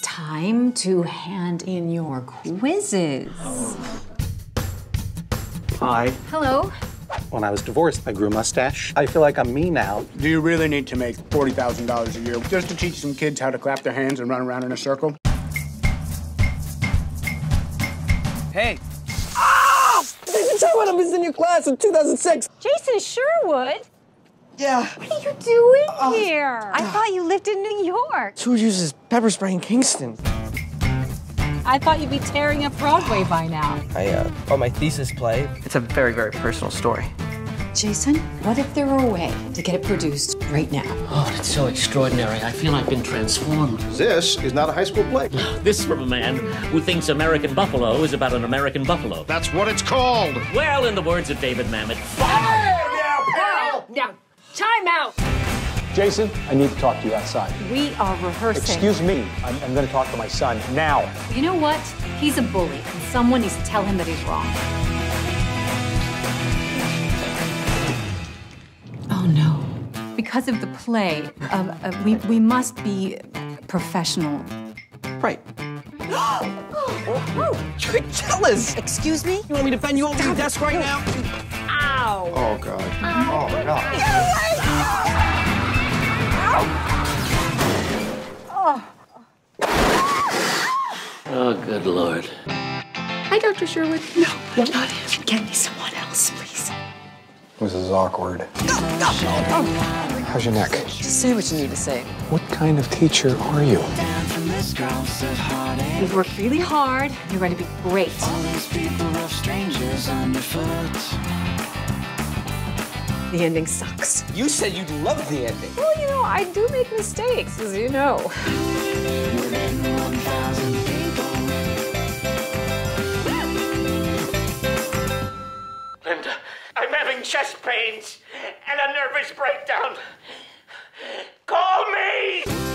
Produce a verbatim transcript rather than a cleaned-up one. it's time to hand in your quizzes. Oh. Hi. Hello. When I was divorced, I grew a mustache. I feel like I'm me now. Do you really need to make forty thousand dollars a year just to teach some kids how to clap their hands and run around in a circle? Hey. Ah! David Sherwood, I was in your class in two thousand six. Jason Sherwood? Yeah. What are you doing uh, here? I thought you lived in New York. Who uses pepper spray in Kingston? I thought you'd be tearing up Broadway by now. I, uh, on my thesis play, it's a very, very personal story. Jason, what if there were a way to get it produced right now? Oh, that's so extraordinary. I feel I've been transformed. This is not a high school play. This is from a man who thinks American Buffalo is about an American buffalo. That's what it's called. Well, in the words of David Mamet, fire now, pal! Now, time out. Jason, I need to talk to you outside. We are rehearsing. Excuse me. I'm, I'm going to talk to my son now. You know what? He's a bully, and someone needs to tell him that he's wrong. Oh, no. Because of the play, uh, uh, we, we must be professional. Right. Oh, you're jealous. Excuse me? You want me to bend you over your desk right now? Ow. Oh, God. Ow. Oh, God. Oh. Oh, good Lord. Hi, Doctor Sherwood. No, what? Not him. Get me someone else, please. This is awkward. Oh, oh, oh. How's your neck? Just say what you need to say. What kind of teacher are you? You've worked really hard. You're going to be great. All these people are strangers underfoot. The ending sucks. You said you loved the ending. Well, you know, I do make mistakes, as you know. Linda, I'm having chest pains and a nervous breakdown. Call me!